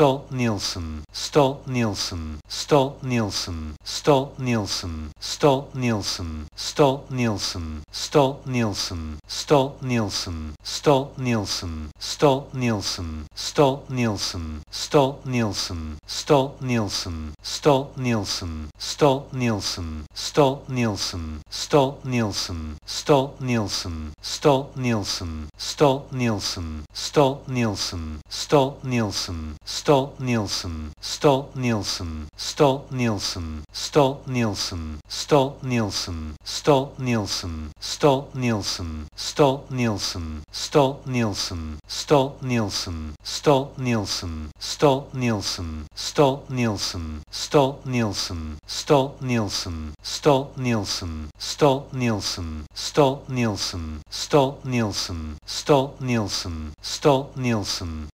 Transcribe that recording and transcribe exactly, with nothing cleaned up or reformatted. Stolt-Nielsen, Stolt-Nielsen, Stolt-Nielsen, Stolt-Nielsen, Stolt-Nielsen, Stolt-Nielsen, Stolt-Nielsen, Stolt-Nielsen, Stolt-Nielsen, Stolt-Nielsen, Stolt-Nielsen, Stolt-Nielsen, Stolt-Nielsen, Stolt-Nielsen, Stolt-Nielsen, Stolt-Nielsen, Stolt-Nielsen, Stolt-Nielsen, Stolt-Nielsen, Stolt-Nielsen, Stolt-Nielsen, Stolt-Nielsen, Stolt-Nielsen, Stolt-Nielsen, Stolt-Nielsen, Stolt-Nielsen, Stolt-Nielsen, Stolt-Nielsen, Stolt-Nielsen, Stolt-Nielsen, Stolt-Nielsen, Stolt-Nielsen, Stolt-Nielsen, Stolt-Nielsen, Stolt-Nielsen, Stolt-Nielsen, Stolt-Nielsen, Stolt-Nielsen, Stolt-Nielsen, Stolt-Nielsen, Stolt-Nielsen, Stolt-Nielsen, Stolt-Nielsen,